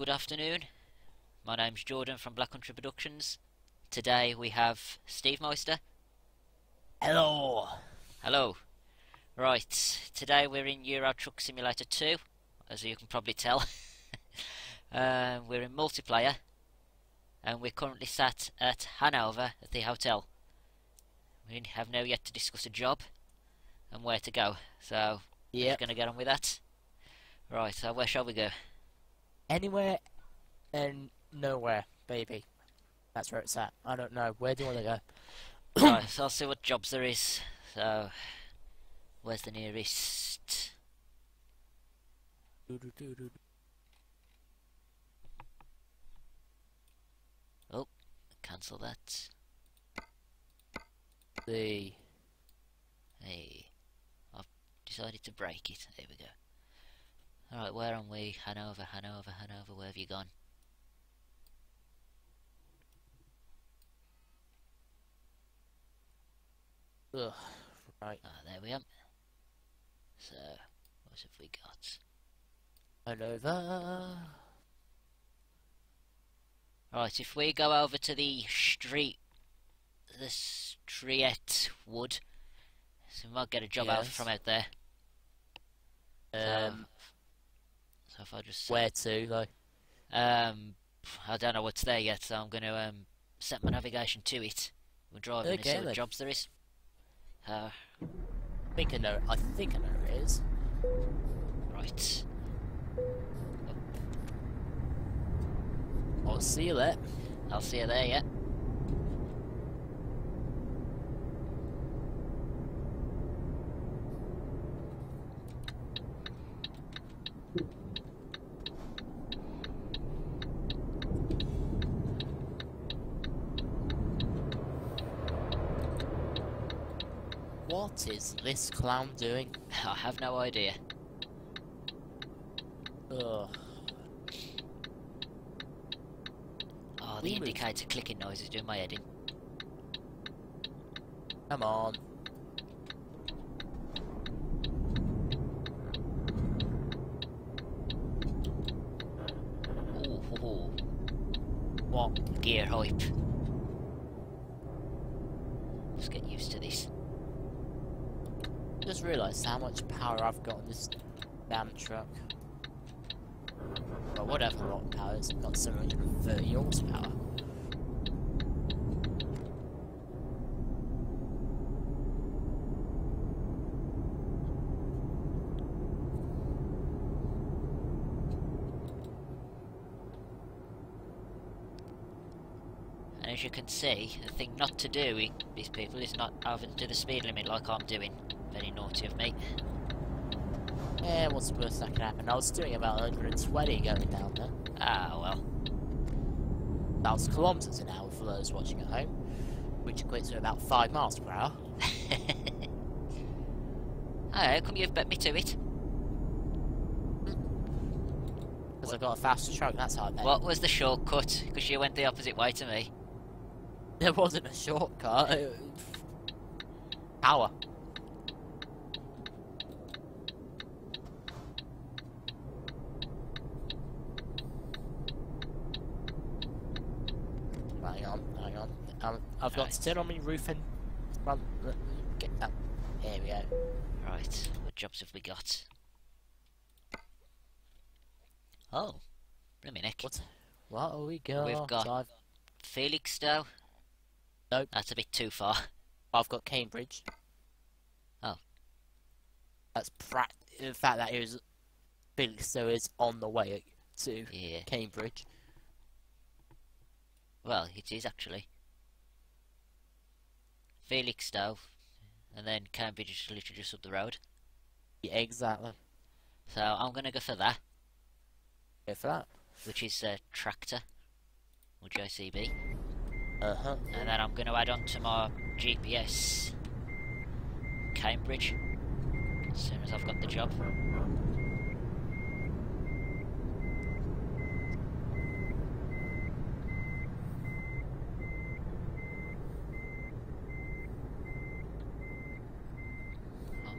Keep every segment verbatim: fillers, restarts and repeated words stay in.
Good afternoon, my name's Jordan from Black Country Productions. Today we have Steve Meister. Hello. Hello. Right, today we're in Euro Truck Simulator two, as you can probably tell. uh, we're in multiplayer, and we're currently sat at Hanover at the hotel. We have now yet to discuss a job and where to go, so yep. We're just going to get on with that. Right, so where shall we go? Anywhere and nowhere, baby. That's where it's at. I don't know. Where do you want to go? Right, so I'll see what jobs there is. So, where's the nearest? Oh, cancel that. The... Hey, I've decided to break it. There we go. Alright, where are we? Hanover, Hanover, Hanover, where have you gone? Ugh, right. Ah, there we are. So, what have we got? Hanover! Right, if we go over to the street, the street wood, so we might get a job yes. out from out there. Um... So, So if I just set, where to though? Um, I don't know what's there yet, so I'm going to um set my navigation to it. We're driving okay, and see what then. jobs there is. Uh, I think I know. I think I know where it is. Right. Oh. I'll see you there. I'll see you there. Yeah. What is this clown doing? I have no idea. Ugh. Oh, the indicator clicking noise is doing my head in. Come on. Ooh, ooh, ooh. What gear hype? Let's get used to this. I just realised how much power I've got on this damn truck. Well, whatever lot power is, I've got seven hundred thirty horsepower. And as you can see, the thing not to do with these people is not having to the speed limit like I'm doing. Very naughty of me. Yeah, what's the worst that can happen? I was doing about one hundred twenty going down there. Ah, well. That was kilometres an hour for those watching at home, which equates to about five miles per hour. Oh, how come you've bet me to it? Because I've got a faster truck, that's how I bet. What was the shortcut? Because you went the opposite way to me. There wasn't a shortcut. It was... Power. I've got to turn on my roof and run. Get that. Here we go. Right, what jobs have we got? Oh, blimey neck. What? What have we got? We've got I've... Felixstowe. Nope. That's a bit too far. I've got Cambridge. Oh. That's pract. In fact, that is Felixstowe is on the way to yeah. Cambridge. Well, it is actually. Felixstowe, and then Cambridge is literally just up the road. Yeah, exactly. So I'm gonna go for that. Go for that. Which is a uh, tractor, or J C B. Uh huh. And then I'm gonna add on to my G P S Cambridge as soon as I've got the job.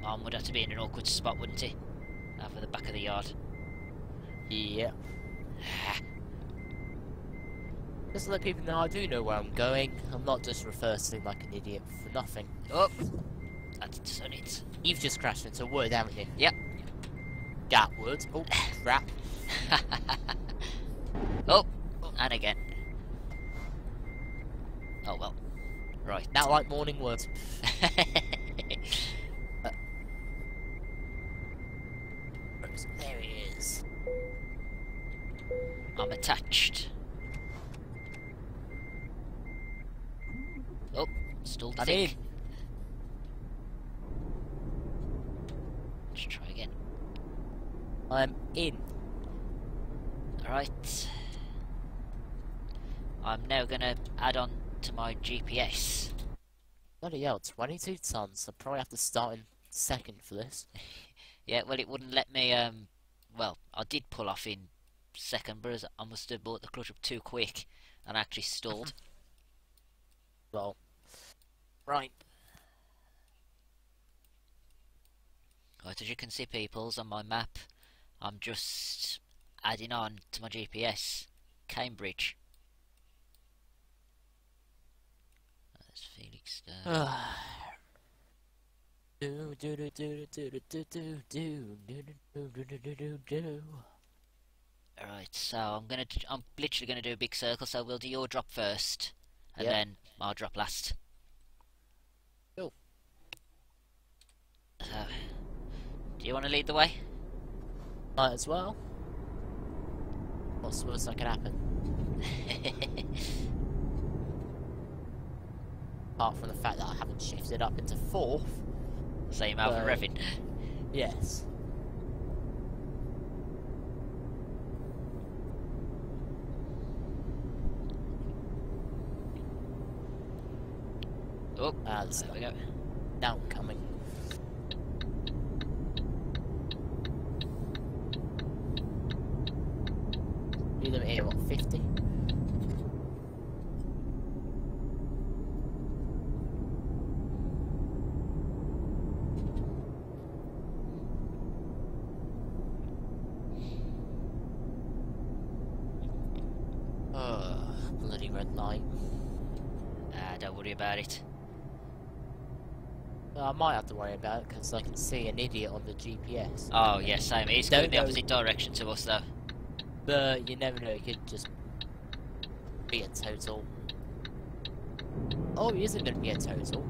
Arm would have to be in an awkward spot, wouldn't he? Over the back of the yard. Yep. Just look, even though I do know where I'm going, I'm not just reversing like an idiot for nothing. Oh! That's just on it. You've just crashed into wood, haven't you? Yep. That wood. Oh, crap. Oh, and again. Oh well. Right. Now, like morning wood. uh, there it is. I'm attached. Oh, still I think. Mean, Let's try again. I'm in. Alright. I'm now gonna add on to my G P S. Bloody hell, twenty-two tons. I'll probably have to start in second for this. Yeah, well, it wouldn't let me, um... well, I did pull off in second, but I must have brought the clutch up too quick and actually stalled. Well. Right. Right, as you can see, peoples, on my map, I'm just adding on to my G P S, Cambridge. That's Felixstowe. Do do do do do do do do do do do do do. Alright, so I'm gonna, I'm literally gonna do a big circle. So we'll do your drop first, and yep. then I'll drop last. Cool. So. Do you want to lead the way? Might as well. What's the worst that could happen? Apart from the fact that I haven't shifted up into fourth. Same out for revving. Yes. Oh, that's there we go. Now coming. Them here what fifty. Oh, bloody red light. Ah, don't worry about it. Well, I might have to worry about it because I can see an idiot on the G P S. Oh yes, yeah, same. He's going in the opposite direction to us though. But you never know, it could just be a total. Oh, he isn't going to be a total.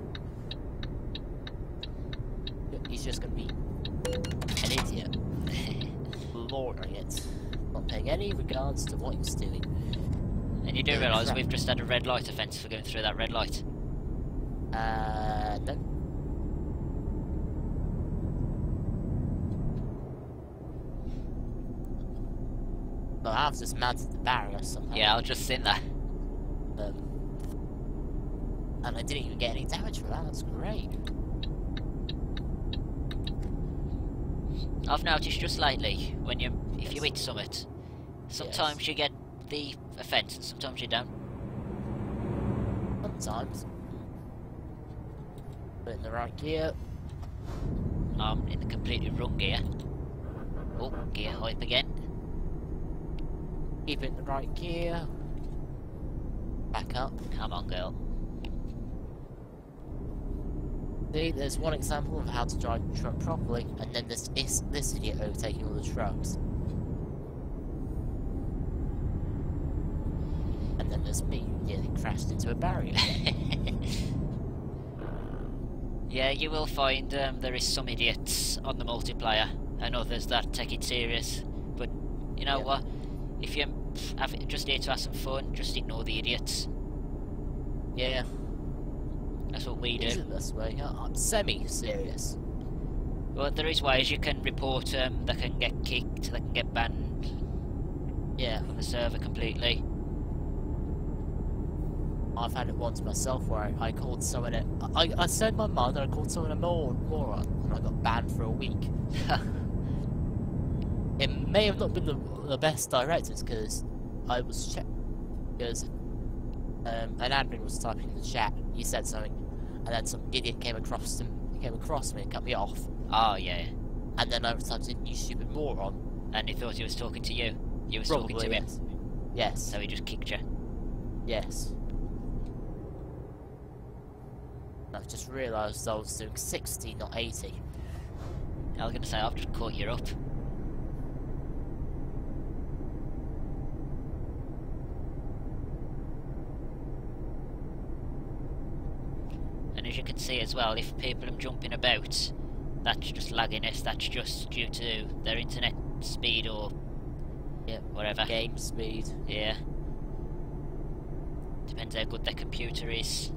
He's just going to be an idiot. Lording it. Not paying any regards to what he's doing. And you do realise we've just had a red light offence for going through that red light? Uh, no. But I was just mad at the barrier somehow. Yeah, I was just in there. Um, and I didn't even get any damage from that, that's great. I've noticed just lately, when you, if yes. you hit summit, sometimes yes. you get the offence and sometimes you don't. Sometimes. Put in the right gear. I'm in the completely wrong gear. Oh, gear hype again. Keep it in the right gear. Back up. Come on, girl. See, there's one example of how to drive the truck properly, and then there's this, this idiot overtaking all the trucks. And then there's me, nearly crashed into a barrier. Yeah, you will find um, there is some idiots on the multiplayer, and others that take it serious. But, you know yeah. what? If you're just here to have some fun, just ignore the idiots. Yeah. That's what we do. Is it this way? I'm semi-serious. Well, there is ways you can report them, um, they can get kicked, they can get banned. Yeah. From the server completely. I've had it once myself where I called someone a... I, I said my mind and I called someone a moron, and I got banned for a week. It may have not been the, the best directors because I was check because um, an admin was typing in the chat. He said something, and then some idiot came across him, came across me and cut me off. Oh yeah. And then I typed in "you stupid moron," and he thought he was talking to you. You were talking to him. Yes. Yes. So he just kicked you. Yes. I've just realised I was doing sixty, not eighty. I was going to say, I've just caught you up. And as you can see as well, if people are jumping about, that's just lagginess, that's just due to their internet speed or yeah, whatever. Game speed. Yeah. Depends how good their computer is.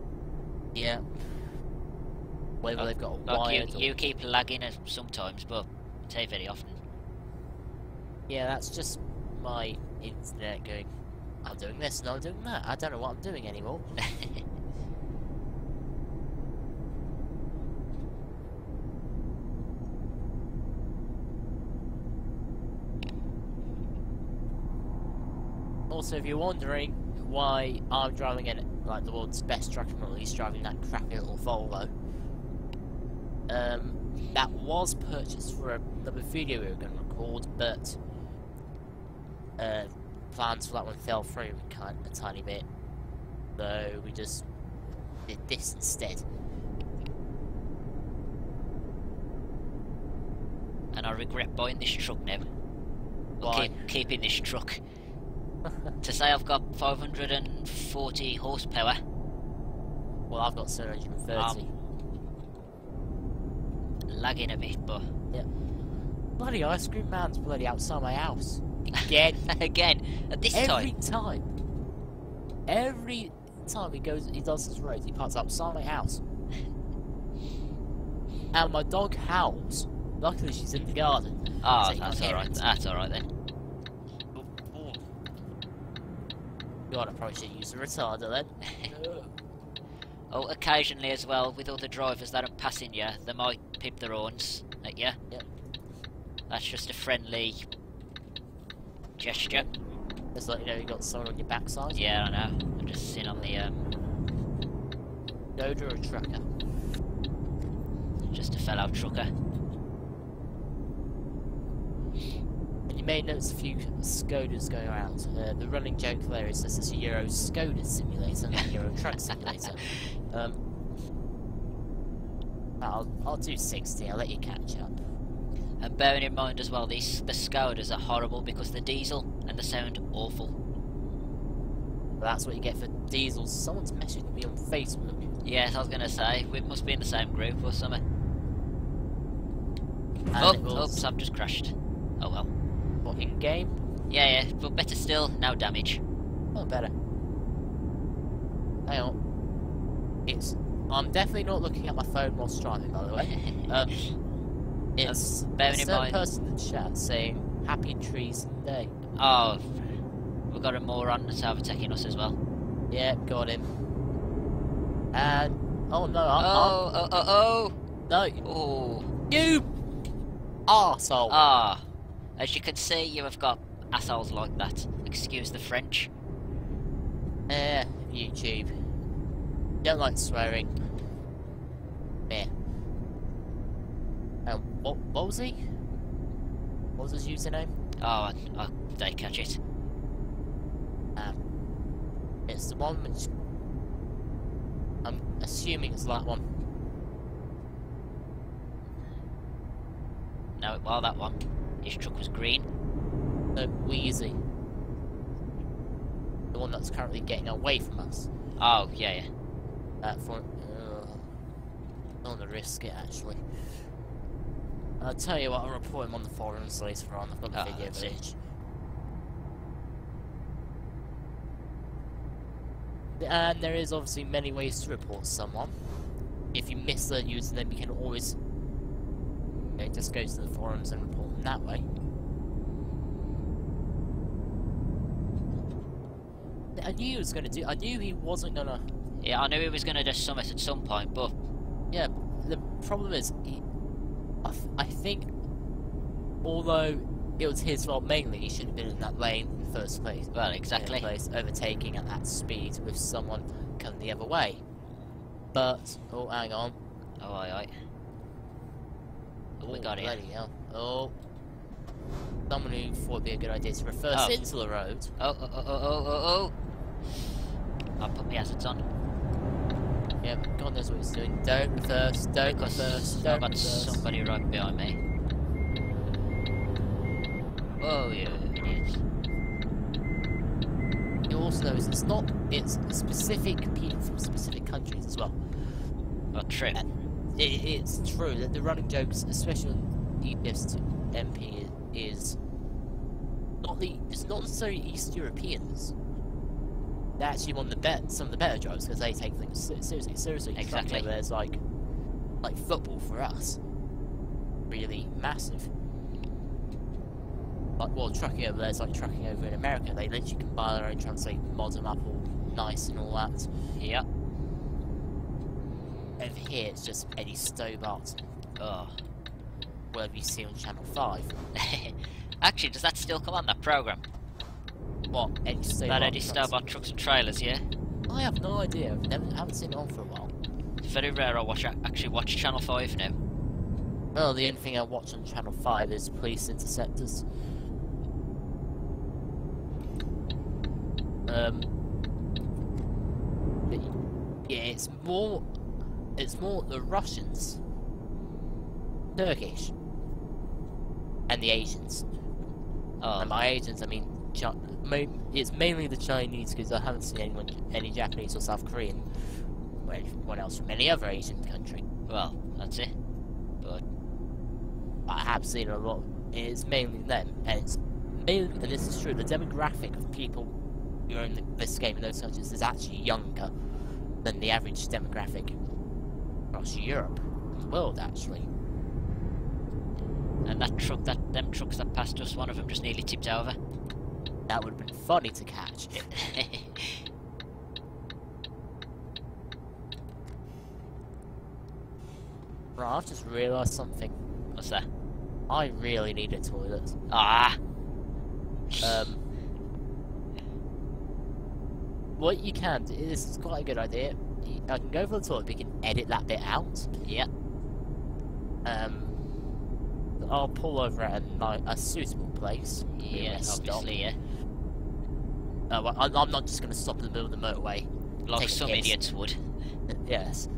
Yeah. Whether oh, they've got a wired you, or... you keep lagging sometimes, but I tell you very often. Yeah, that's just my internet going, I'm doing this and I'm doing that. I don't know what I'm doing anymore. Also, if you're wondering why I'm driving in like the world's best truck and all, he's driving that crappy little Volvo. Um, that was purchased for another video we were going to record, but uh, plans for that one fell through kind of a tiny bit, so we just did this instead. And I regret buying this truck now. Why? Keep, keeping this truck. To say I've got five hundred and forty horsepower. Well, I've got seven hundred and thirty. Um, lagging a bit, but yeah. Bloody ice cream man's bloody outside my house. Again. Again. At this Every time. Every time. Every time he goes, he does this road, he parks outside my house. And my dog howls. Luckily, she's in the garden. Oh, so that's alright. That's alright then. God, I probably should use a retarder then. Oh, occasionally as well, with other drivers that are passing you, they might pip their horns at you. Yep. That's just a friendly gesture. It's like, you know, you got someone on your backside. Yeah, I know. I'm just sitting on the um loader or trucker. Just a fellow trucker. You may notice a few Skodas going around. Uh, the running joke there is this is a Euro Skoda Simulator, not a Euro Truck Simulator. Um, I'll, I'll do sixty, I'll let you catch up. And bearing in mind as well, these the Skodas are horrible because they're diesel and they sound awful. Well, that's what you get for diesels. Someone's messaged me on Facebook. Yes, I was going to say, we must be in the same group or something. And oh, oops, I've just crashed. Oh well. What, in game? Yeah, yeah, but better still, now damage. Oh, better. Hang on. It's... I'm definitely not looking at my phone whilst driving, by the way. uh, it's um, bearing in mind. There's a person in the chat saying, happy trees day. Oh, we've got a moron that's overtaking us as well. Yeah, got him. And... Oh no, I'm... Oh, I'm... oh, oh, oh! No, you... Oh. You... Arsehole! Ah. As you can see, you have got assholes like that. Excuse the French. Eh, uh, YouTube. Don't like swearing. Yeah. Um, what, what was he? What was his username? Oh, I, I didn't catch it. Um, it's the one which... I'm assuming it's that one. No, well, that one. His truck was green. No, Wheezy. The one that's currently getting away from us. Oh, yeah, yeah. That for... Uh, I don't want to risk it, actually. I'll tell you what, I'll report him on the forums later on. I've got the oh, video footage. And there is obviously many ways to report someone. If you miss their username, you can always... It just goes to the forums and report them that way. I knew he was going to do. I knew he wasn't going to. Yeah, I knew he was going to do summit at some point, but yeah, the problem is, he, I, th I think, although it was his fault mainly, he should have been in that lane in the first place. Well, exactly. In the place, overtaking at that speed with someone coming the other way. But oh, hang on. Oh, aye, aye. We got it. Oh, someone who thought it'd be a good idea to reverse oh. into the road. Oh, oh, oh, oh, oh, oh, oh. I'll put my acids on. Yeah, God knows what he's doing. Don't go first, don't go first, don't go first. I've got somebody right behind me. Oh, yeah, idiot. You also know it's not, it's specific people from specific countries as well. Oh, true. It, it's true that the running jokes, especially on the U P S M P, is not the, it's not necessarily East Europeans. They're actually one of the bet some of the better drivers because they take things seriously. Seriously, exactly. There's like, like football for us, really massive. Like, well, trucking over there is like trucking over in America. They literally can buy their own translate, mod them up all nice and all that. Yeah. Over here, it's just Eddie Stobart. Oh, whatever you see on Channel five. Actually, does that still come on that program? What? Eddie Stobart. That Eddie Stobart Trucks and Trailers, yeah? I have no idea. I haven't seen it on for a while. It's very rare I watch. I actually watch Channel five now. Well, the only thing I watch on Channel five is Police Interceptors. Um, but yeah, it's more, it's more the Russians, Turkish, and the Asians. Oh. And by Asians, I mean, it's mainly the Chinese because I haven't seen anyone, any Japanese or South Korean, or anyone else from any other Asian country. Well, that's it. But I have seen a lot. It's mainly them, and it's mainly, and this is true. The demographic of people who are in this game in those countries is actually younger than the average demographic across Europe, the world actually. And that truck, that them trucks that passed us, one of them just nearly tipped over. That would have been funny to catch. Right, I've just realised something. What's that? I really need a toilet. Ah. Um. What you can do, this is quite a good idea. I can go for the toilet, we can edit that bit out. Yeah. Um. I'll pull over at a, like, a suitable place. Yeah, obviously, yeah. Uh, well, I'm, I'm not just going to stop in the middle of the motorway. Like some idiots would. Yes.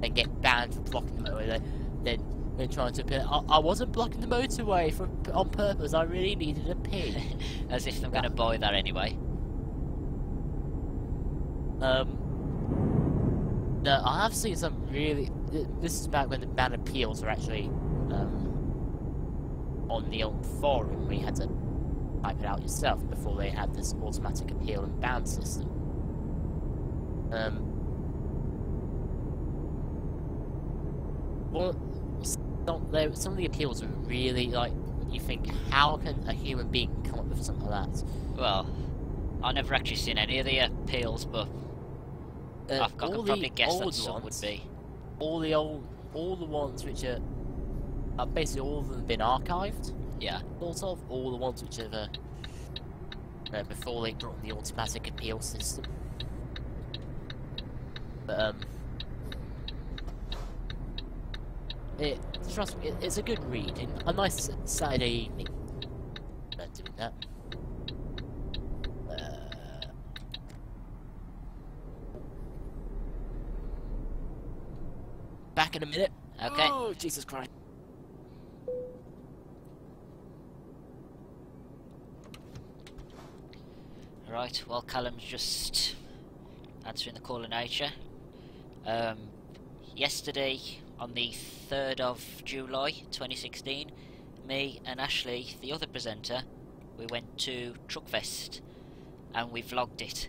Then get banned for blocking the motorway. Then, then trying to appeal. I, I wasn't blocking the motorway for, on purpose. I really needed a pee. As if I'm going to buy that anyway. Um. No, I have seen some really. This is back when the ban appeals were actually um, on the old forum. We had to type it out yourself before they had this automatic appeal and ban system. Um, well, not there, some of the appeals are really like you think, how can a human being come up with something like that? Well, I've never actually seen any of the appeals, but uh, I've got to probably guess that some would be. All the old, all the ones which are, are basically all of them have been archived. Yeah. Sort of all the ones which have, uh, uh, before they brought in the automatic appeal system. But um, it trust me, it, it's a good read. And a nice Saturday evening. Not doing that. Back in a minute. Okay. Oh, Jesus Christ. Right, well, Callum's just answering the call of nature. Um, yesterday, on the third of July twenty sixteen, me and Ashley, the other presenter, we went to Truckfest and we vlogged it.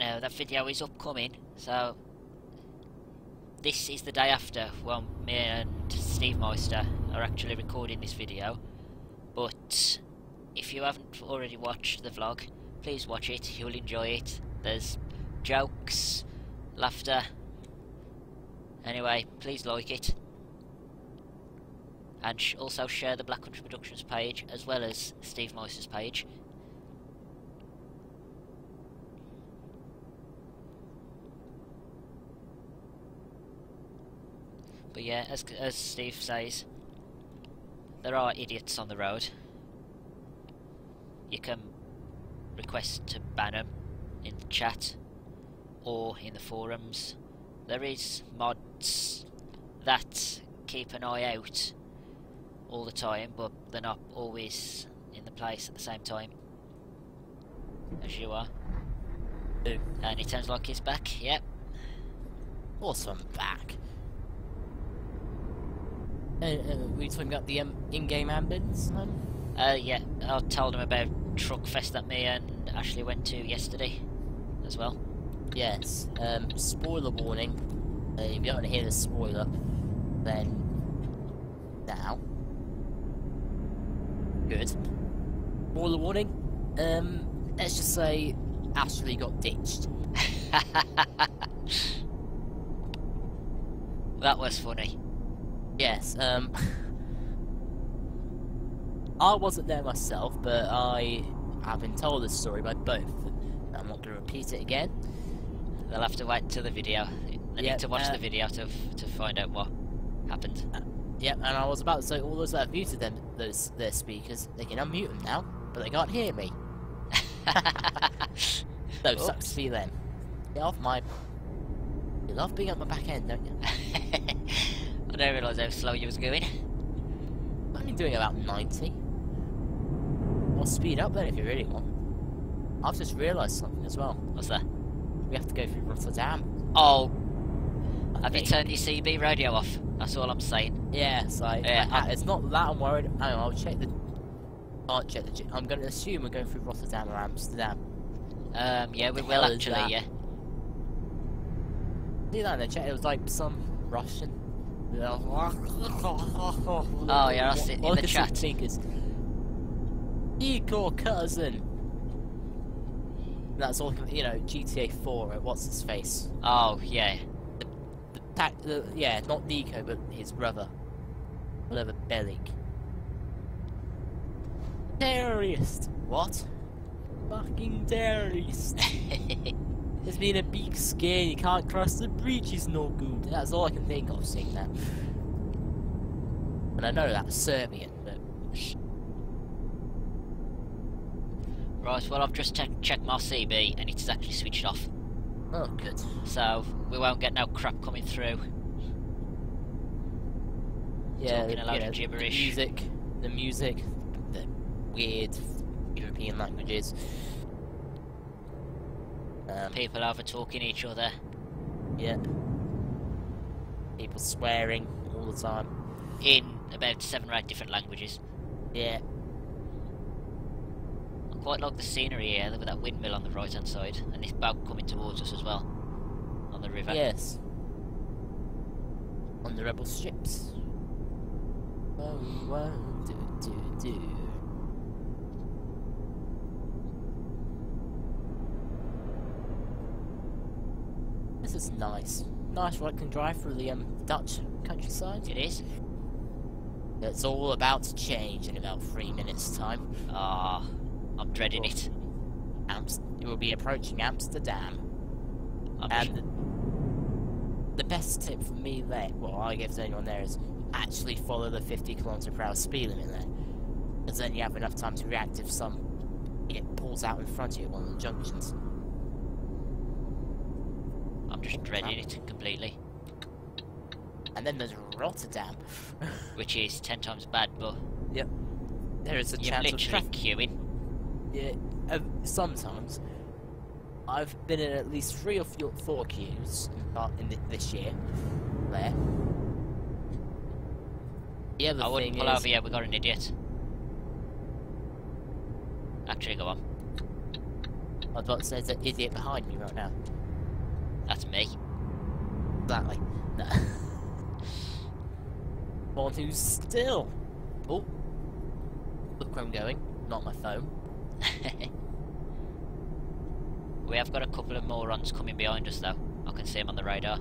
Now, that video is upcoming, so this is the day after when me and Steve Meister are actually recording this video, but if you haven't already watched the vlog, please watch it, you'll enjoy it. There's jokes, laughter. Anyway, please like it. And sh also share the Black Country Productions page as well as Steve Meister's page. But yeah, as, as Steve says, there are idiots on the road. You can request to ban them in the chat or in the forums. There is mods that keep an eye out all the time, but they're not always in the place at the same time as you are. Boom. And it sounds like he's back, yep. Awesome, back. Uh, uh, were you talking about the um, in-game ambience? Um? Uh, yeah, I told him about Truckfest that me and Ashley went to yesterday as well. Yes, um, spoiler warning. Uh, if you don't want to hear the spoiler, then now. Good. Spoiler warning. Um, let's just say Ashley got ditched. That was funny. Yes, um... I wasn't there myself, but I have been told this story by both. I'm not going to repeat it again. They'll have to wait till the video. They yep, need to watch uh, the video to, to find out what happened. Uh, yep, and I was about to say, all those that have muted them, those, their speakers, they can unmute them now, but they can't hear me. So, sucks to be them. Get off my... You love being at my back end, don't you? I don't realise how slow you was going. I've been doing about ninety. Well, speed up then if you really want. I've just realised something as well. What's that? We have to go through Rotterdam. Oh! I have think. You turned your C B radio off? That's all I'm saying. Yeah, so I, yeah, I, I, it's not that I'm worried. Hang on, I'll check the... I'll check the... I'm going to assume we're going through Rotterdam or Amsterdam. Um, yeah, we will actually, yeah. Do that in the chat. It was like some Russian... Oh yeah, I see it in the chat. Sneakers. Nico cousin. That's all, you know. G T A four. What's his face? Oh yeah. The, the, that, the, yeah, not Nico, but his brother, Nico Bellic. Terrorist. What? Fucking terrorist. There's been a big scare, you can't cross the bridge, is no good. That's all I can think of seeing that. And I know that's Serbian, but... Right, well I've just checked my C B and it's actually switched off. Oh, good. So, we won't get no crap coming through. Yeah, Talking a load yeah, of gibberish. The music, the music, the weird European languages. Um, people over talking each other. Yeah. People swearing all the time. In about seven or eight different languages. Yeah. I quite like the scenery here with that windmill on the right hand side and this boat coming towards us as well. On the river. Yes. On the rebel ships. Whoa, whoa, do, do, do. This is nice. Nice where I can drive through the um, Dutch countryside. It is. It's all about to change in about three minutes' time. Ah, oh, I'm dreading it. You will be approaching Amsterdam. I'm and the, the best tip for me there, well, I give to anyone there, is actually follow the fifty kilometre per hour speed limit there. Because then you have enough time to react if some it pulls out in front of you at one of the junctions. I'm just dreading it completely. And then there's Rotterdam, which is ten times bad, but yep, there is a chance of literally queuing. Yeah, uh, sometimes I've been in at least three or four queues in the, this year. There. The other I wouldn't pull is... over. Yeah, we got an idiot. Actually, go on. I thought there's an idiot behind me right now. That's me. Exactly. No. One who's still. Oh. Look where I'm going. Not my phone. We have got a couple of morons coming behind us though. I can see them on the radar.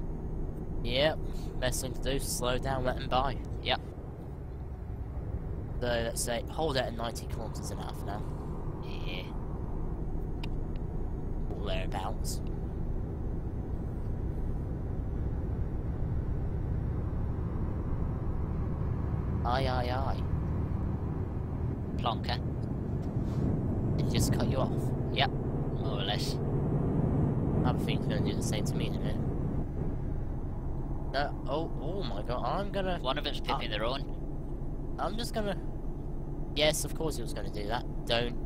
Yep. Best thing to do is slow down, let them by. Yep. So let's say hold out at ninety kilometres an hour for now. Yeah. Or thereabouts. Aye, aye, aye. Plonker. It just cut you off. Yep, more or less. Other thing's gonna do the same to me in a minute. No, oh, oh my god, I'm gonna... One of them's pipping uh, their own. I'm just gonna... Yes, of course he was gonna do that. Don't...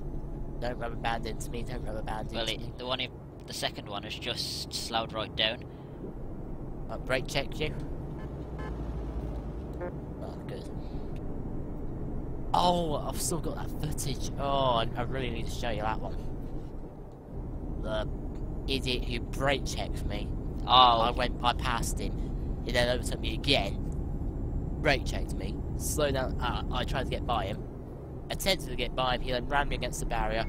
Don't rubber band into me, don't rubber band into well, it, me. The one, he, the second one has just slowed right down. Uh, brake check you. Oh, good. Oh, I've still got that footage. Oh, I, I really need to show you that one. The idiot who brake checked me. Oh. I went, I passed him. He then overtook me again. Brake checked me. Slowed down. Uh, I tried to get by him. Attempted to get by him. He then ran me against the barrier.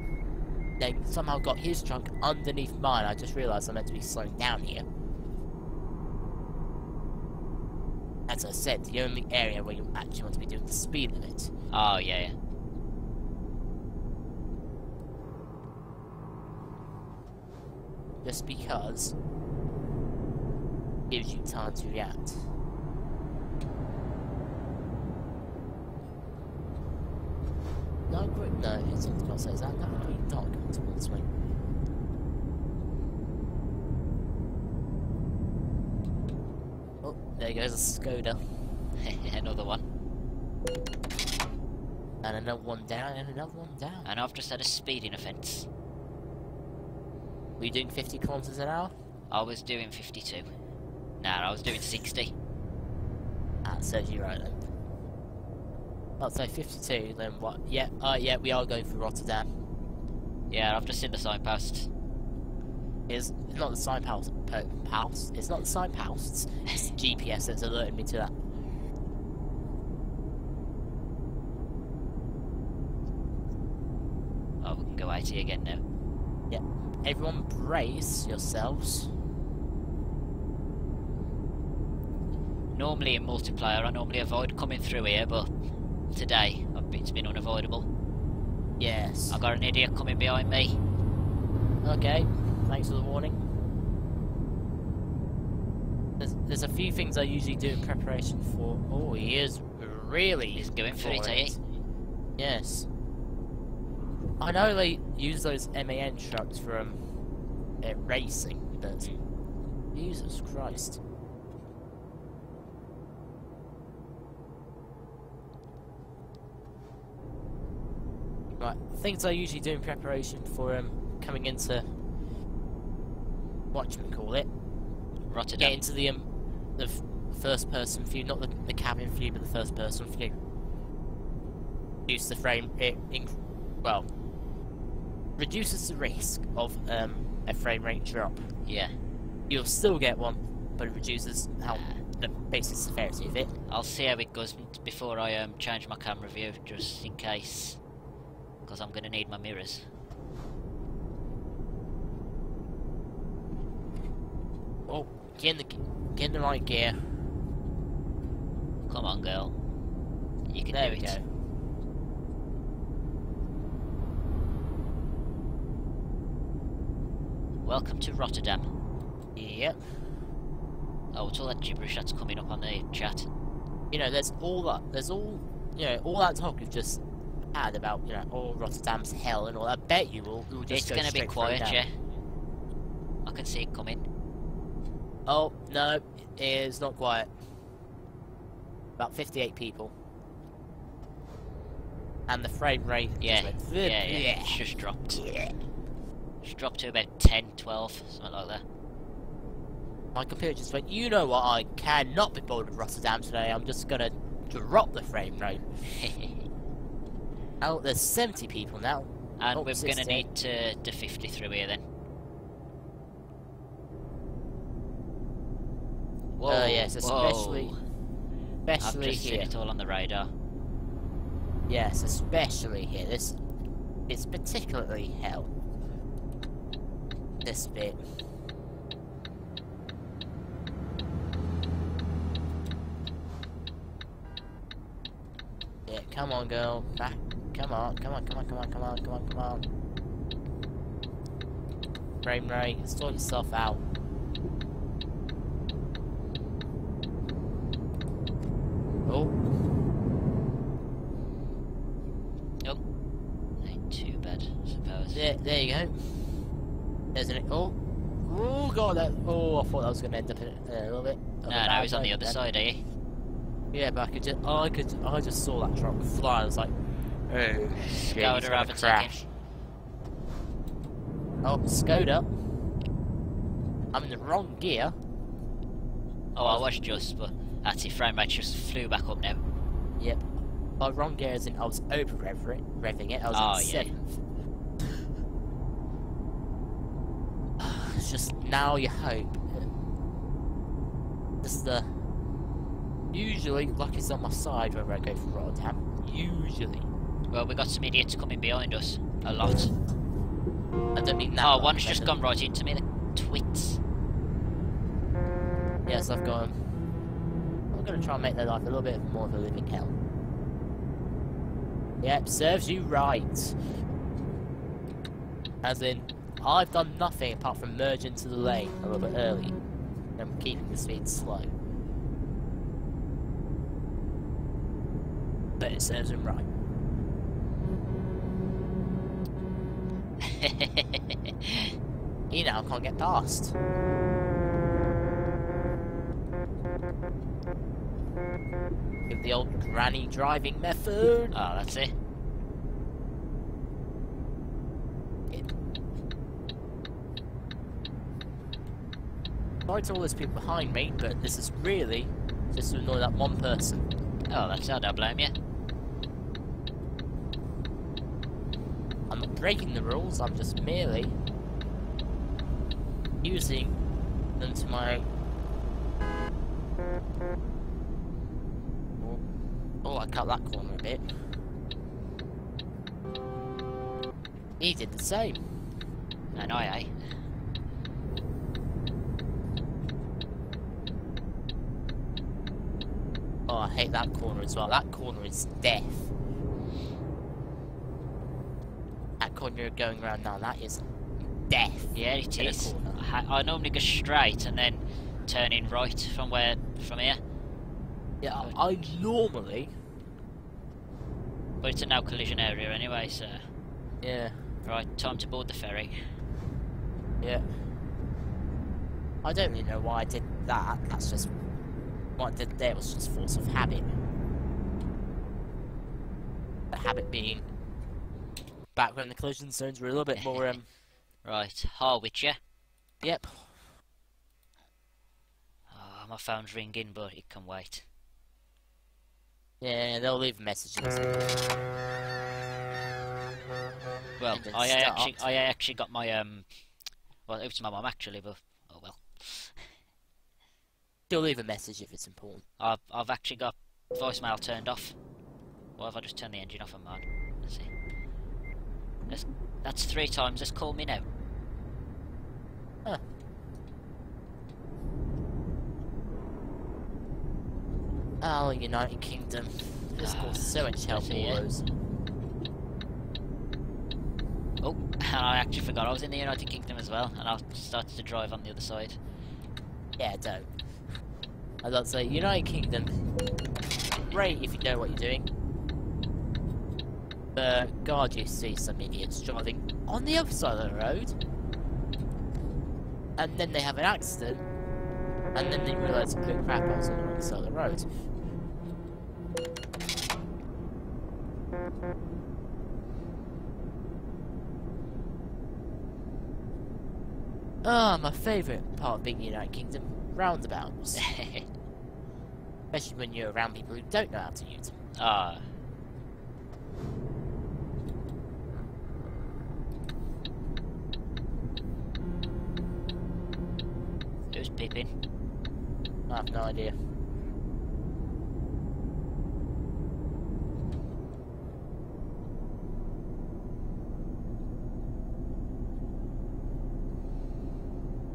Then somehow got his trunk underneath mine. I just realised I meant to be slowing down here. As I said, the only area where you actually want to be doing the speed limit. Oh, yeah, yeah. Just because it gives you time to react. No green, no, it's not says that. No green dot going towards me. There goes a Skoda. Another one. And another one down, and another one down. And I've just had a speeding offence. Were you doing fifty kilometres an hour? I was doing fifty-two. Nah, I was doing sixty. That serves you right then. I'll say fifty-two, then what? Yeah, uh, yeah, we are going for Rotterdam. Yeah, I've just seen the signposts. It's not the signpost, post, it's not the signposts, it's the G P S that's alerted me to that. Oh, we can go eighty again now. Yep. Everyone brace yourselves. Normally in multiplayer I normally avoid coming through here, but today it's been unavoidable. Yes. I got an idiot coming behind me. Okay. Thanks for the warning. There's, there's a few things I usually do in preparation for... Oh, he is really... He's going for it, eh? Yes. I know they use those M A N trucks for um, uh, racing, but... Jesus Christ. Right, things I usually do in preparation for um, coming into... Whatchamacallit. Rotterdam. Get into the, um, the f first person view, not the, the cabin view, but the first person view. Reduce the frame, it, in, well, reduces the risk of um, a frame rate drop. Yeah. You'll still get one, but it reduces how uh, the basic severity of it. I'll see how it goes before I um, change my camera view, just in case, because I'm going to need my mirrors. Oh, get in the get in the right gear. Come on, girl. You can there do it. There we go. Welcome to Rotterdam. Yep. Oh, it's all that gibberish that's coming up on the chat. You know, there's all that. There's all you know, all that talk you've just had about you know, all Rotterdam's hell and all. I bet you will. We'll it's going to be quiet, yeah. I can see it coming. Oh, no, it's not quiet. About fifty-eight people. And the frame rate... Yeah, just yeah, yeah, yeah, it's just dropped. Yeah. It's dropped to about ten, twelve, something like that. My computer just went, you know what, I cannot be bored with Rotterdam today, I'm just gonna drop the frame rate. Oh, there's seventy people now. And oh, we're sixty. Gonna need to do fifty through here then. Oh uh, yes, especially, whoa. especially I've just here. Seen it all on the radar. Yes, especially here. This, it's particularly hell. This bit. Yeah, come on, girl. Back. Come on, come on, come on, come on, come on, come on, come on. Frame rate, sort yourself out. Oh. Oh. Ain't too bad, I suppose. Yeah, it. There you go. There's an... Oh. Oh, God. That, oh, I thought I was going to end up in it a little bit. No, no, he's on the other side, eh? Yeah, but I could just... I could... I just saw that truck fly. I was like... Oh, Skoda have gonna crash. Oh, Skoda. I'm in the wrong gear. Oh, I was just, but that's it, frame rate just flew back up now. Yep. My wrong gear is in, I was over revving it, I was in seventh. Oh, it's just now you hope. This is the... Usually, luck is on my side whenever I go for Rotterdam. Usually. Well, we got some idiots coming behind us. A lot. I don't mean that. Oh, one's just gone right into me. The twits. Yes, I've got him. I'm going to try and make their life a little bit more of a living hell. Yep, serves you right. As in, I've done nothing apart from merge into the lane a little bit early. And I'm keeping the speed slow. But it serves him right. He now can't get past. Give the old granny driving method. Ah, oh, that's it. Yeah. Sorry to all those people behind me, but this is really just to annoy that one person. Oh, that's how I don't blame you. I'm not breaking the rules, I'm just merely using them to my... Oh, I cut that corner a bit. He did the same. And I, eh? Oh, I hate that corner as well. That corner is death. That corner you're going around now, that is death. Yeah, it is. I, I normally go straight and then turn in right from where, from here. Yeah, I, I normally... But it's a no collision area anyway, so... Yeah. Right, time to board the ferry. Yeah. I don't really know why I did that, that's just... What I did there was just force of habit. The habit being... Back when the collision zones were a little bit more, um... Right, Harwich, yeah? Yep. Oh, my phone's ringing, but it can wait. Yeah, they'll leave messages. Well, I actually, I actually got my um, well, it was my mum actually, but oh well. They'll leave a message if it's important. I've I've actually got voicemail turned off. Well, if I just turn the engine off and mine. Let's see. That's that's three times. Just call me now. Huh. Oh, United Kingdom. This oh, caused so much help wars. Oh, and I actually forgot I was in the United Kingdom as well, and I started to drive on the other side. Yeah, don't. I don't say United Kingdom. Great if you know what you're doing. But, God, you see some idiots driving on the other side of the road. And then they have an accident. And then they realise, oh crap, I was on the wrong side of the road. Ah, oh, my favourite part of being United Kingdom, roundabouts. Especially when you're around people who don't know how to use them. Ah. Who's peeping? I have no idea.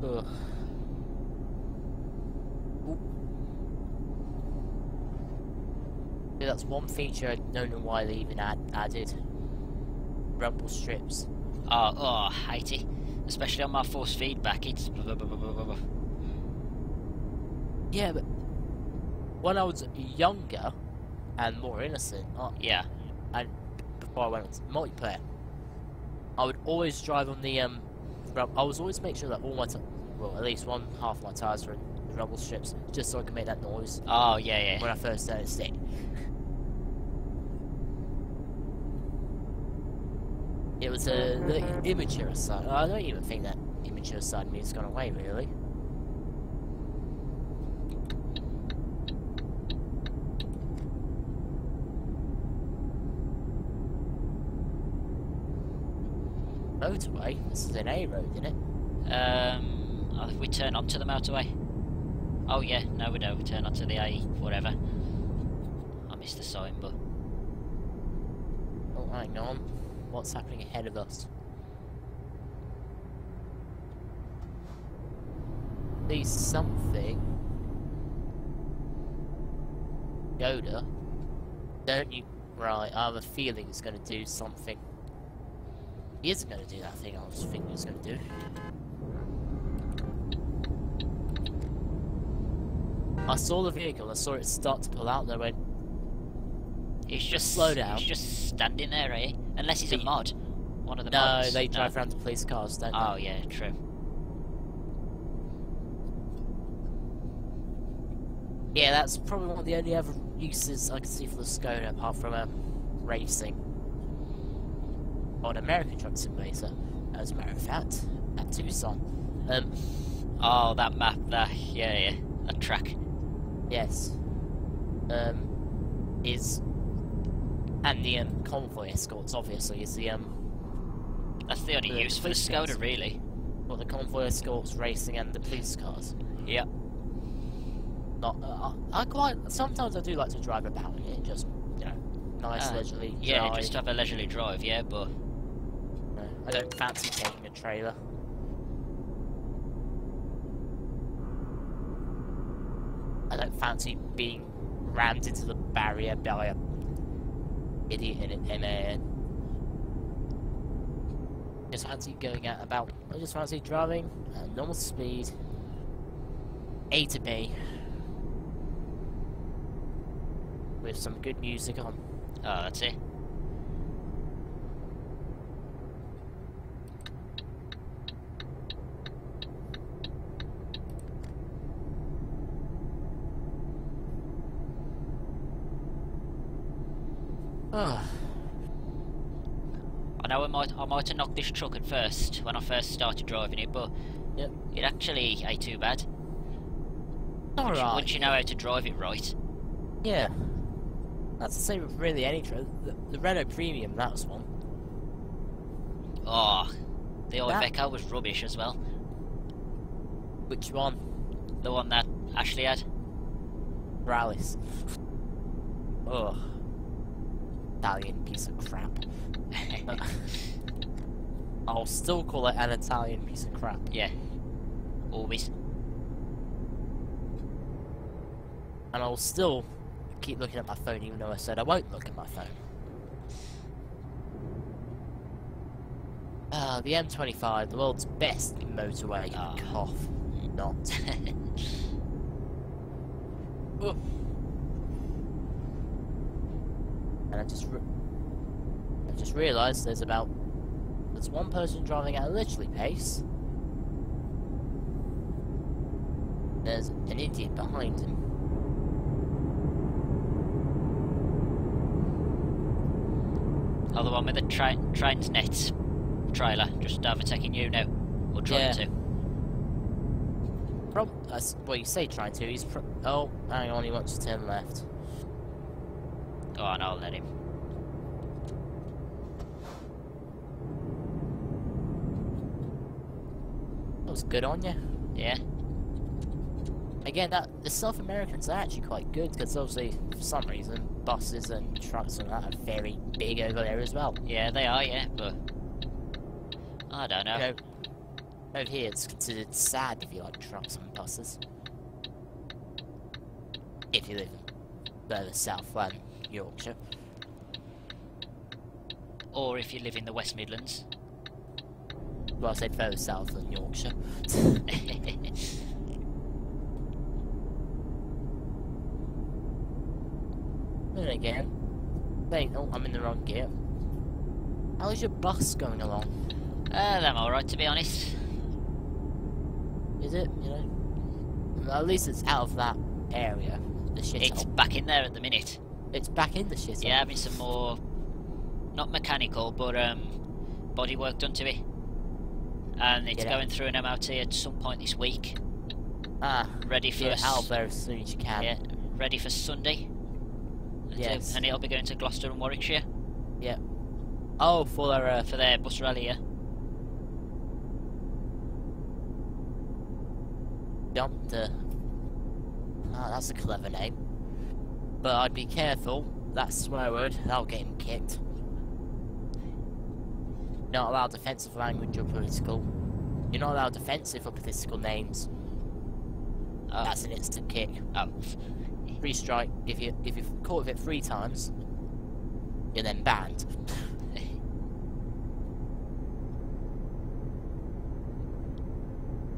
Ugh. Yeah, that's one feature I don't know why they even add added. Rumble strips. Oh, oh, hate it. Especially on my force feedback, it's... Yeah, but when I was younger and more innocent, I, yeah, and before I went to multiplayer, I would always drive on the um. I was always make sure that all my t well, at least one half of my tires were in rubble strips, just so I could make that noise. Oh yeah, yeah. When I first started it. It was uh, the immature side. I don't even think that immature side of me has gone away, really. Motorway? This is an A road, isn't it? Um, I think we turn onto the motorway. Oh yeah, no we don't, we turn onto the A, whatever. I missed the sign, but... Oh, hang on. What's happening ahead of us? There's something. Yoda? Don't you... Right, I have a feeling it's going to do something. He isn't going to do that thing I was thinking he was going to do. I saw the vehicle, I saw it start to pull out and I went... It's just slow down. It's just standing there, eh? Unless he's a mod. One of the no, mods. No, they drive no. around to police cars, don't oh, they? Oh, yeah, true. Yeah, that's probably one of the only other uses I can see for the Skoda, apart from um, racing. On American Truck Simulator, as a matter of fact, at Tucson. Um, oh, that map, that, yeah, yeah, that track. Yes. Um, is... And the um, convoy escorts, obviously, is the um. That's the only the use for the Skoda, cars. really. Well, the convoy escorts, racing, and the police cars. Yep. Not. Uh, I quite. Sometimes I do like to drive about in it, just you know, nice uh, leisurely. Drive. Yeah, just have a leisurely drive. Yeah, but. No, I don't fancy taking a trailer. I don't fancy being rammed into the barrier by a. Idiot in it, and just fancy going out about. I just fancy driving at normal speed, A to B, with some good music on. Oh, that's it. I know I might, I might have knocked this truck at first, when I first started driving it, but yep. It actually ain't too bad. Alright. Once, once you know how to drive it right. Yeah. That's the same with really any truck. The, the Renault Premium, that was one. Oh, the old that... Iveco was rubbish as well. Which one? The one that Ashley had. Rallis. Ugh. Italian piece of crap. I'll still call it an Italian piece of crap. Yeah. Always. And I'll still keep looking at my phone even though I said I won't look at my phone. Ah, uh, the M twenty-five, the world's best motorway. Oh. Cough. Not. Oh. And I just, re I just realised there's about, there's one person driving at a leisurely pace. There's an idiot behind him. Oh, the one with the tra train's net trailer, just overtaking you now, or trying yeah. to. Prob uh, well, you say trying to. He's pro oh, hang on, he wants to turn left. Go on, I'll let him. That was good on you. Yeah. Again, that the South Americans are actually quite good because obviously, for some reason, buses and trucks and that are very big over there as well. Yeah, they are. Yeah, but I don't know. You know over here, it's considered sad if you like trucks and buses. If you live further south, then. Yorkshire. Or if you live in the West Midlands. Well, I said further south than Yorkshire. And again, wait, oh, I'm in the wrong gear. How is your bus going along? Uh, I'm alright, to be honest. Is it? You know? Well, at least it's out of that area. The shit It's hole. back in there at the minute. It's back in the shit. Yeah, hole. having some more... Not mechanical, but um, body work done to it. And it's Get going out. through an M O T at some point this week. Ah. Ready for... Get out there as soon as you can. Yeah, ready for Sunday. Yes. And it'll be going to Gloucester and Warwickshire. Yeah. Oh, for their uh, for their bus rally, yeah. Yonder. Ah, that's a clever name. But I'd be careful. That swear word, that'll get him kicked. Not allowed defensive language or political. You're not allowed defensive or political names. Oh. That's an instant kick. Oh. Free strike. If you if you've caught with it three times, you're then banned.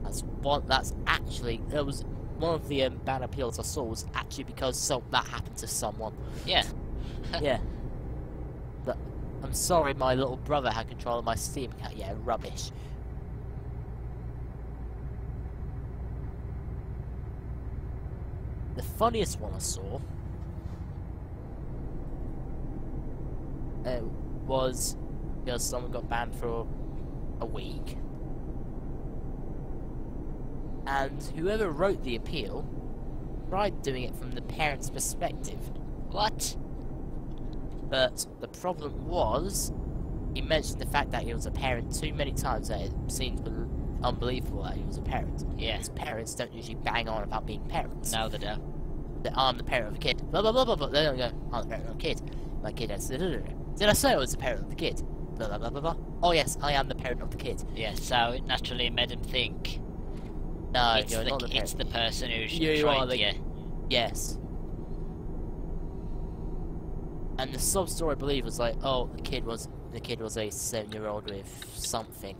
That's what. That's actually. That was one of the um, ban appeals I saw. Was actually because so that happened to someone. Yeah. Yeah. But I'm sorry, my little brother had control of my Steam account. Yeah, rubbish. The funniest one I saw uh, was because someone got banned for a week, and whoever wrote the appeal tried doing it from the parents' perspective. What? But the problem was, he mentioned the fact that he was a parent too many times that it seems unbelievable that he was a parent. Yeah. His parents don't usually bang on about being parents. No, they don't. They, I'm the parent of a kid. Blah, blah, blah, blah, blah. They don't go, I'm the parent of a kid. My kid has... Did I say I was the parent of the kid? Blah, blah, blah, blah, blah. Oh, yes, I am the parent of the kid. Yeah, so it naturally made him think... No, it's, you're the, not the it's the person who's you tried, are the, yeah. Yes. And the sub-story, I believe, was like, oh, the kid was the kid was a seven-year-old with something.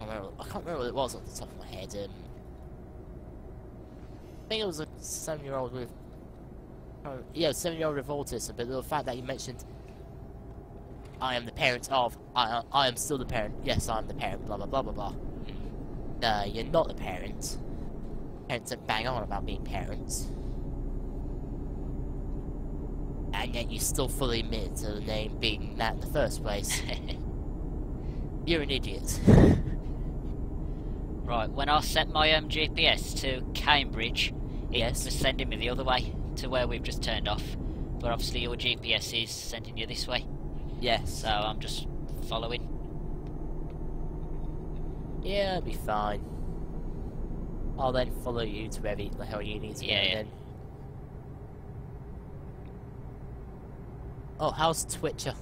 I can't, remember, I can't remember what it was off the top of my head. Um, I think it was a seven-year-old with, uh, yeah, seven-year-old with autism. But the fact that he mentioned, "I am the parent of," I, I am still the parent. Yes, I am the parent. Blah blah blah blah blah. No, you're not the parent. Parents don't bang on about being parents, and yet you still fully admit to the name being that in the first place. You're an idiot. Right, when I sent my um, G P S to Cambridge, it yes. was sending me the other way, to where we've just turned off. But obviously your G P S is sending you this way. Yes. So I'm just following. Yeah, it'll be fine. I'll then follow you to wherever the hell you need to yeah, go yeah. then. Oh, how's Twitcher?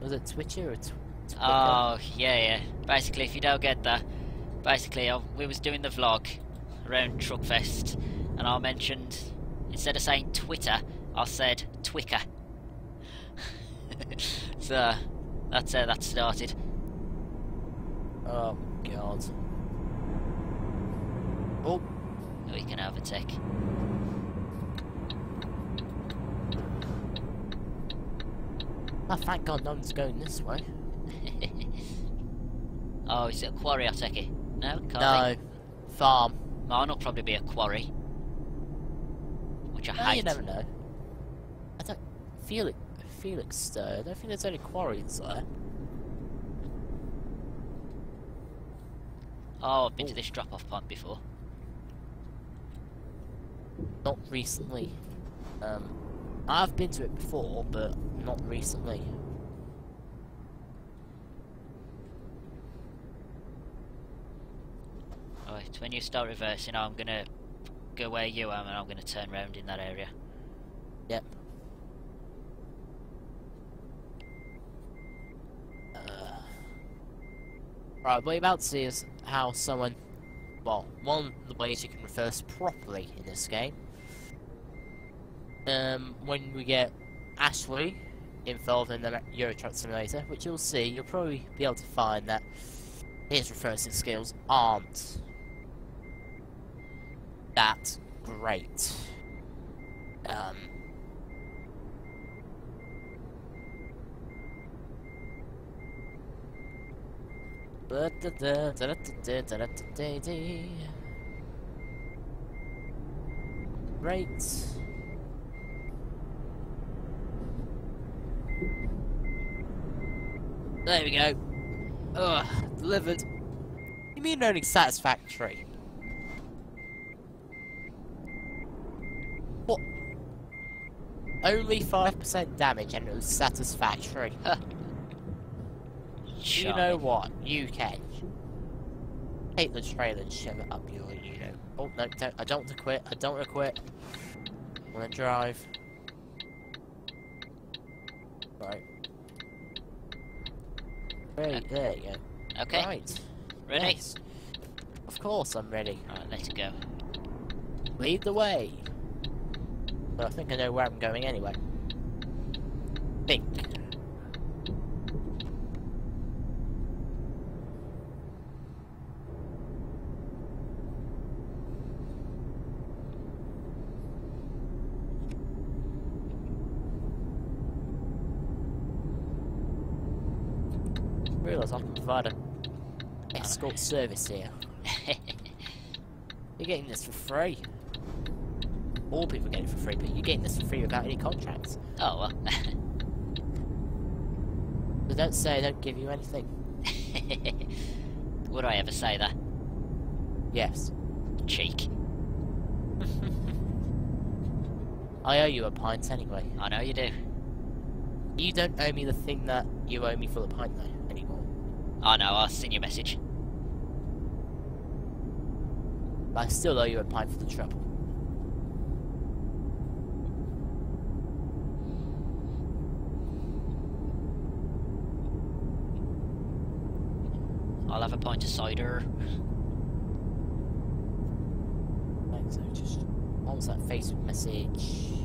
Was it Twitcher or Twitter? Oh, yeah, yeah. Basically, if you don't get that, basically, I, we was doing the vlog around Truckfest, and I mentioned, instead of saying Twitter, I said Twicker. So, that's how that started. Oh, God. Oh. We can overtake. Oh, thank God no one's going this way. Oh, is it a quarry, I take it? No, can't No, be. Farm. Mine will probably be a quarry. Which I no, hate. You never know. I don't... feel it. Felixstowe, I don't think there's any quarries there. Oh, I've been Ooh. to this drop-off point before. Not recently. Um, I've been to it before, but not recently. Alright, when you start reversing, I'm gonna go where you are, and I'm gonna turn round in that area. Yep. Uh, right, what you're about to see is how someone, well, one of the ways you can reverse properly in this game. Um, when we get Ashley involved in the Euro Truck Simulator, which you'll see, you'll probably be able to find that his reversing skills aren't that great. Um, Right. There we go. Ugh, delivered. You mean only satisfactory? What? Only five percent damage and it was satisfactory. You know what? You can. Take the trailer and shove it up your, you know. Oh, no, don't. I don't want to quit. I don't want to quit. I want to drive. Right. There, there you go. Okay. Right. Ready? Yes. Of course I'm ready. Alright, let's go. Lead the way. Well, I think I know where I'm going anyway. Think. I can provide an escort service here. You're getting this for free. All people get it for free, but you're getting this for free without any contracts. Oh well. But don't say I don't give you anything. Would I ever say that? Yes. Cheek. I owe you a pint anyway. I know you do. You don't owe me the thing that you owe me for the pint though. Oh no, I'll send you a message. But I still owe you a pint for the trouble. I'll have a pint of cider. Thanks, I just... What was that Facebook message?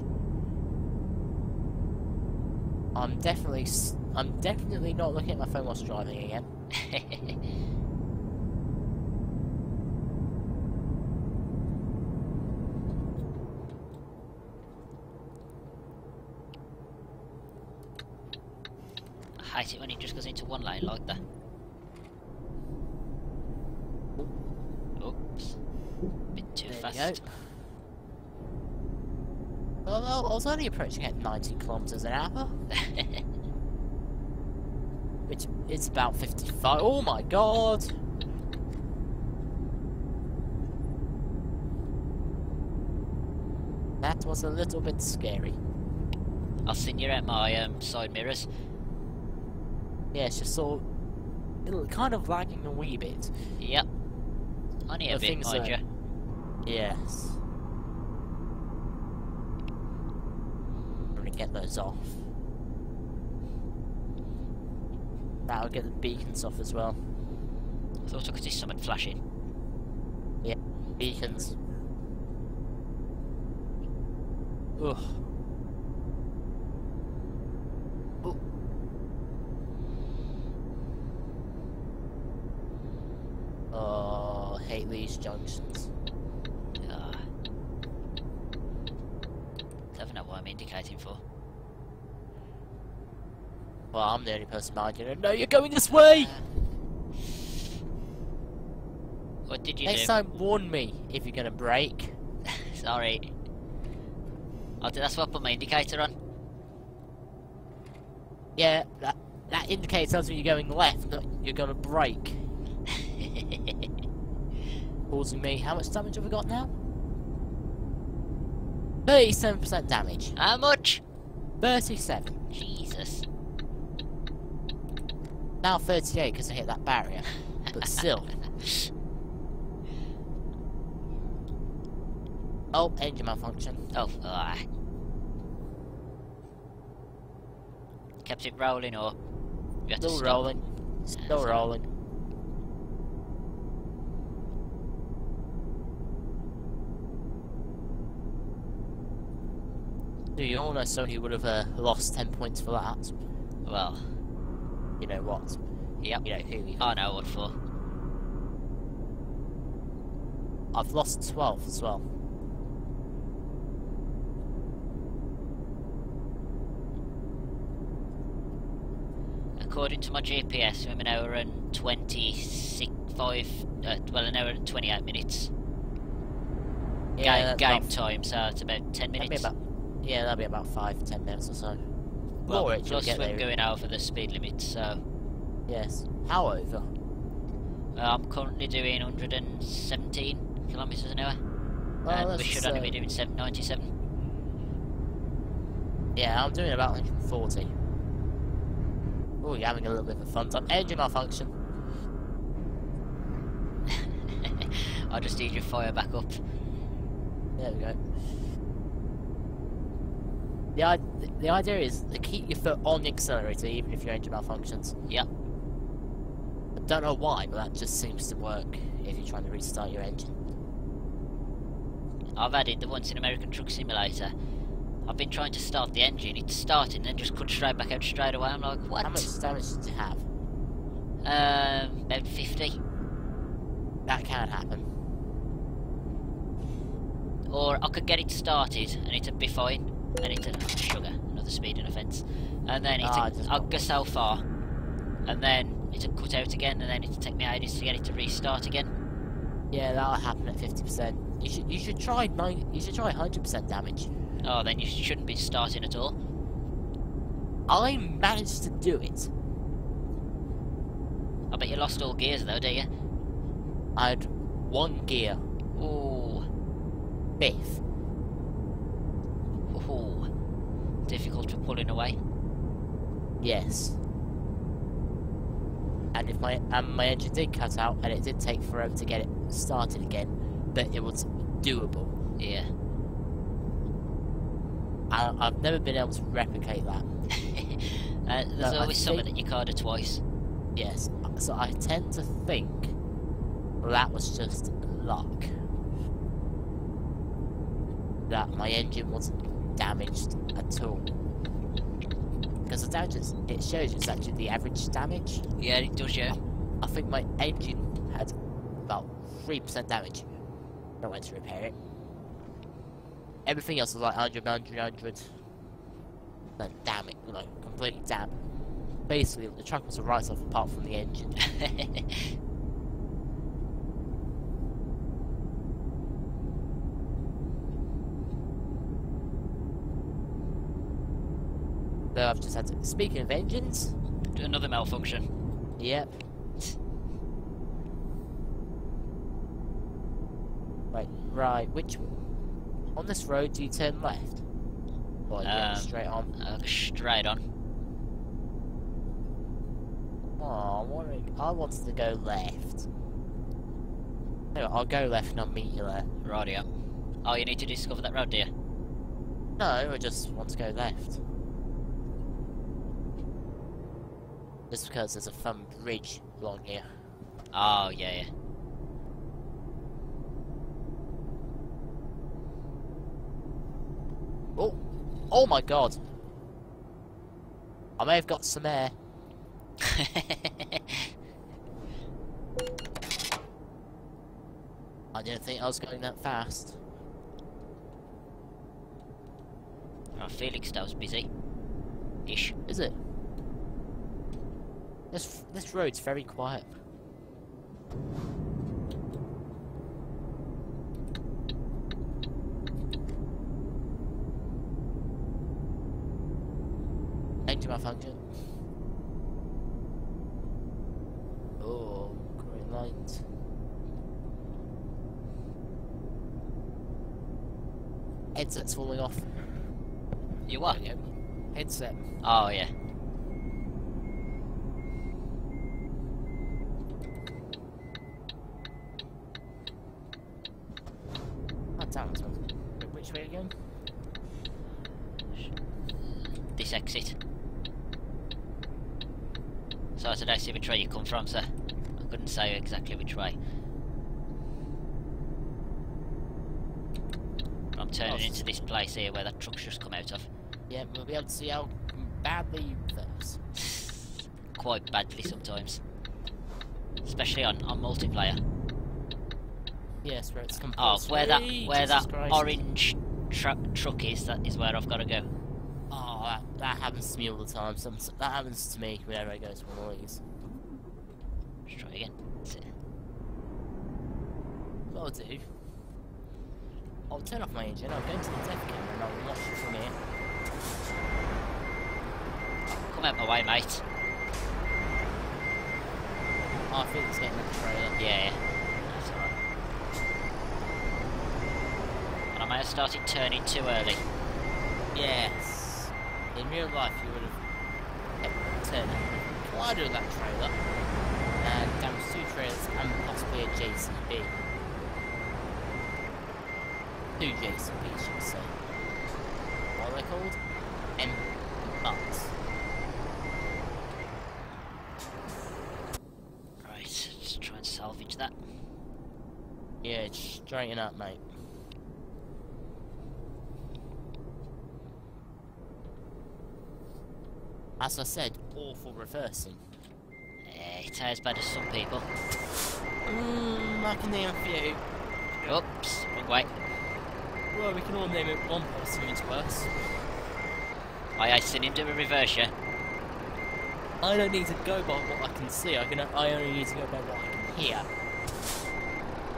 I'm definitely... I'm definitely not looking at my phone whilst driving again. I hate it when it just goes into one lane like that. Oops. A bit too there fast. Well, I was only approaching at ninety kilometres an hour. Which is about fifty-five. Oh my god! That was a little bit scary. I'll send you out my um, side mirrors. Yeah, it's just sort of, it'll kind of lagging a wee bit. Yep. I need a bit, mind you. Yes. I'm gonna get those off. That'll get the beacons off as well. I thought I could see something flashing. Yeah, beacons. Ugh. Ugh. Oh, I hate these junctions. Uh, don't know what I'm indicating for. Well, I'm the only person behind you. No, you're going this way! What did you do? Next time, warn me if you're gonna brake. Sorry. Oh, that's why I put my indicator on. Yeah, that, that indicator tells me you're going left, not you're gonna brake. Causing me. How much damage have we got now? thirty-seven percent damage. How much? thirty-seven. Jesus. Now thirty-eight because I hit that barrier, but still. Oh, engine malfunction. Oh, uh. Kept it rolling or... You had still to rolling. Still uh, rolling. Do you all know somebody would have uh, lost ten points for that? Well... You know what? Yep. You know who. I know what for. I've lost twelve as well. according to my G P S, I'm an hour and twenty-six, five, uh, well, an hour and twenty-eight minutes. Yeah, game game time, so it's about ten minutes. That'd about, yeah, that'll be about five, ten minutes or so. Well, well plus we're there, going over the speed limit, so... Yes. How over? Uh, I'm currently doing one hundred seventeen kilometres an hour. Well, and we should uh, only be doing ninety-seven. Yeah, I'm doing about one hundred forty. Oh, you're having a little bit of a fun time. Engine malfunction. I just need your fire back up. There we go. The, the idea is to keep your foot on the accelerator even if your engine malfunctions. Yep. I don't know why, but that just seems to work if you're trying to restart your engine. I've had it the once in American Truck Simulator. I've been trying to start the engine, it's started and then just cut straight back out straight away. I'm like, what? How much damage did you have? Um, about fifty. That can happen. Or I could get it started and it'd be fine. And it'd oh, sugar, another speeding offence. And then it'd oh, I'll go so far. And then it'd cut out again and then it'd take me ages to get it to restart again. Yeah, that'll happen at fifty percent. You should you should try nine you should try hundred percent damage. Oh, then you shouldn't be starting at all. I managed to do it. I bet you lost all gears though, did you? I had one gear. Ooh. Fifth. Ooh. Difficult for pulling away. Yes. And if my and my engine did cut out, and it did take forever to get it started again, but it was doable. Yeah. I, I've never been able to replicate that. uh, there's so always something that you can't do twice. Yes. So I tend to think that was just luck. That my engine wasn't damaged at all. Because the damage is, it shows it's actually the average damage. Yeah, it does, yeah. I, I think my engine had about three percent damage. I went to repair it. Everything else was like one hundred, one hundred, one hundred. Then damn it, like completely damp. Basically, the truck was a write off apart from the engine. So I've just had to... Speaking of engines... Another malfunction. Yep. Right, right, which... On this road, do you turn left? Or um, straight on? Uh, straight on. Aw, oh, I wanted to go left. Anyway, I'll go left and I'll meet you there. Rightio. Oh, you need to discover that road, do you? No, I just want to go left. Just because there's a fun bridge along here. Oh, yeah, yeah. Oh! Oh my god! I may have got some air. I didn't think I was going that fast. Oh, Felixstowe's busy. Ish. Is it? This this road's very quiet. Engine malfunction. Oh, green light. Headset's falling off. You what? Headset. Oh yeah. Which way again? This exit. So I said I see which way you come from, sir. I couldn't say exactly which way. But I'm turning oh, into this place here where that truck's just come out of. Yeah, we'll be able to see how badly you reverse. Quite badly sometimes. Especially on, on multiplayer. Yes, where it's compulsory. Oh, where that where Jesus that Christ. orange truck truck is, that is where I've got to go. Oh, that, that happens to me all the time. Some, that happens to me whenever I go to one of these. Let's try again. What I'll do, I'll turn off my engine, I'll go into the dev camera and I'll watch it from here. Come out my way, mate. Oh, I think it's getting the trailer. Yeah, yeah. That's alright. And I may have started turning too early. Yes. In real life, you would have turned wider than that trailer and damaged two trailers and possibly a J C B. Two J C Bs, should I say. What are they called? M bucks. Right, let's try and salvage that. Yeah, straighten up, mate. As I said, awful reversing. Eh, it's as bad as some people. Mmm, I can name a few. Oops, wrong way. Well, we can all name it one person who's worse. I, I seen him do a reverse, yeah? I don't need to go by what I can see, I can. I only need to go by what I can hear.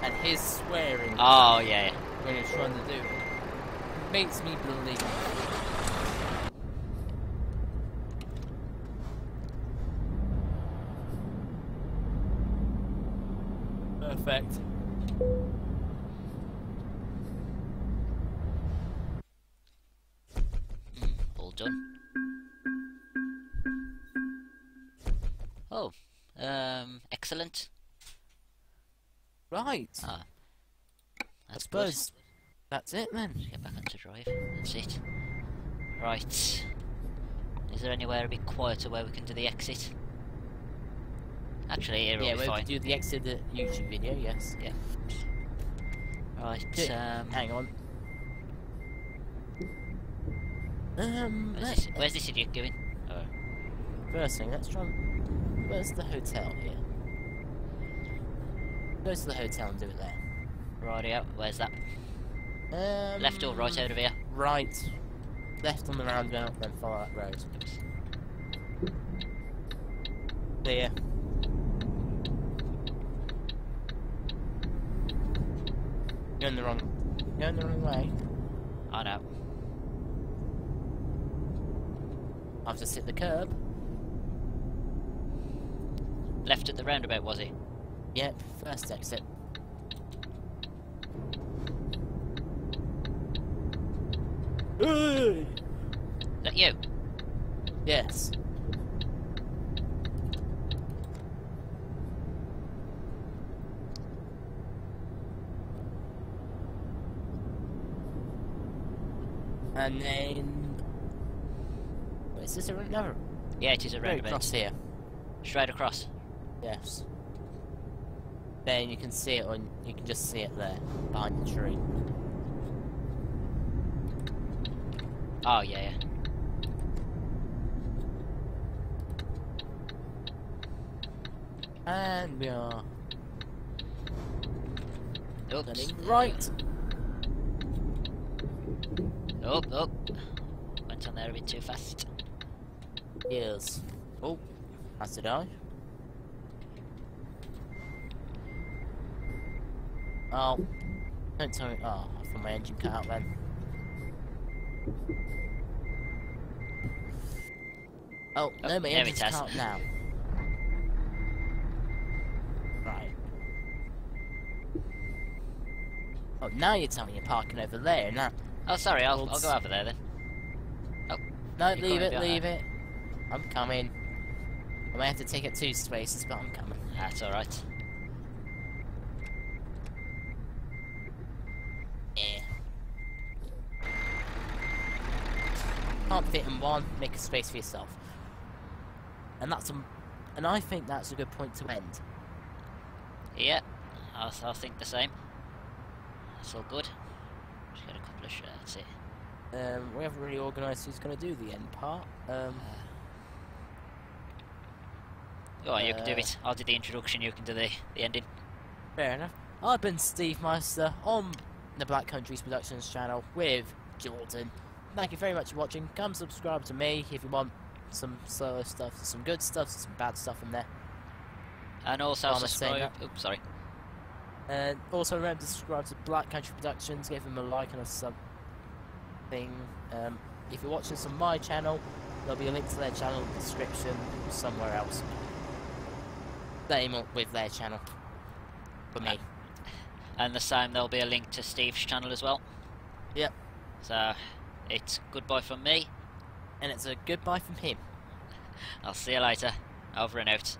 And his swearing... Oh, yeah, yeah. When he's trying to do it, it makes me believe. Perfect. Done. Oh, um, excellent. Right. Ah, I suppose good. That's it then. Let's get back onto drive. That's it. Right. Is there anywhere a bit quieter where we can do the exit? Actually, here yeah, we'll fine. Do the exit of the YouTube video. Yes. Yeah. Right. Do um, hang on. Um, where's this, where's this idiot going? Oh. First thing, let's try and... Where's the hotel here? Go to the hotel and do it there. Rightio, where's that? Um, Left or right over here? Right. Left on the roundabout, then follow that road. There. You're in the wrong... You're in the wrong way. I know. I've just hit the curb. Left at the roundabout, was he? Yep, first exit. Is that you? Yes. And then... Is this a roundabout? Yeah, it is a roundabout. Straight across here. Straight across. Yes. Then you can see it on. You can just see it there behind the tree. Oh yeah. yeah. And we are. Oops. Right. Oh, oh. Went on there a bit too fast. Yes. Oh, that's a die. Oh, don't tell me. Oh, I thought my engine cut out then. Oh, oh no, my engine's cut out now. Right. Oh, now you're telling me you're parking over there now. Oh, sorry, I'll, I'll go over there then. Oh, no, leave it, leave it. I'm coming. I may have to take up two spaces, but I'm coming. That's alright. Yeah. Can't fit in one, make a space for yourself. And that's a, and I think that's a good point to end. Yeah, I'll, I'll think the same. That's all good. Just got a couple of shirts here. Um, we haven't really organised who's going to do the end part. Um... Uh, Oh, you can do it. I'll do the introduction, you can do the, the ending. Fair enough. I've been Steve Meister on the Black Country Productions channel with Jordan. thank you very much for watching. Come subscribe to me if you want some slower stuff, some good stuff, some bad stuff in there. And also oh, subscribe. Oops, sorry. And also remember to subscribe to Black Country Productions. Give them a like and a sub thing. Um, if you're watching this on my channel, there'll be a link to their channel in the description somewhere else. Same with their channel for me. And the same, there'll be a link to Steve's channel as well. Yep. So it's goodbye from me, and it's a goodbye from him. I'll see you later. Over and out.